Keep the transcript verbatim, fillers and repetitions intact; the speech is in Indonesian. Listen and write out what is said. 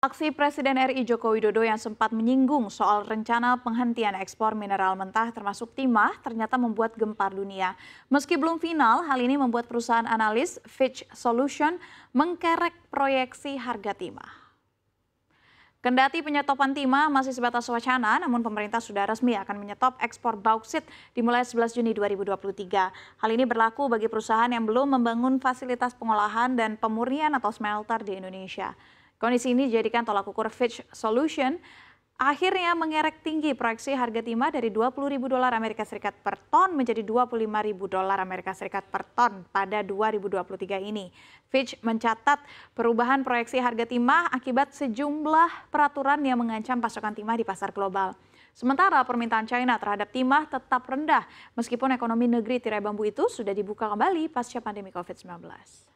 Aksi Presiden R I Joko Widodo yang sempat menyinggung soal rencana penghentian ekspor mineral mentah termasuk timah ternyata membuat gempar dunia. Meski belum final, hal ini membuat perusahaan analis Fitch Solution mengkerek proyeksi harga timah. Kendati penyetopan timah masih sebatas wacana, namun pemerintah sudah resmi akan menyetop ekspor bauksit dimulai sebelas Juni dua ribu dua puluh tiga. Hal ini berlaku bagi perusahaan yang belum membangun fasilitas pengolahan dan pemurnian atau smelter di Indonesia. Kondisi ini dijadikan tolak ukur Fitch Solution akhirnya mengerek tinggi proyeksi harga timah dari dua puluh ribu dolar Amerika Serikat per ton menjadi dua puluh lima ribu dolar Amerika Serikat per ton pada dua ribu dua puluh tiga ini. Fitch mencatat perubahan proyeksi harga timah akibat sejumlah peraturan yang mengancam pasokan timah di pasar global. Sementara permintaan China terhadap timah tetap rendah meskipun ekonomi negeri tirai bambu itu sudah dibuka kembali pasca pandemi COVID sembilan belas.